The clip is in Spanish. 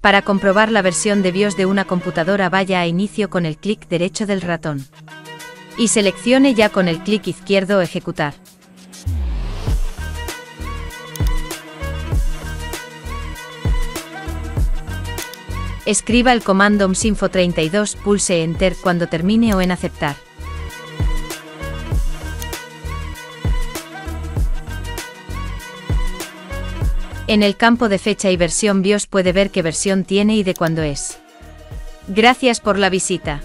Para comprobar la versión de BIOS de una computadora, vaya a Inicio con el clic derecho del ratón. Y seleccione ya con el clic izquierdo Ejecutar. Escriba el comando MSINFO32, pulse Enter cuando termine o en Aceptar. En el campo de fecha y versión BIOS puede ver qué versión tiene y de cuándo es. Gracias por la visita.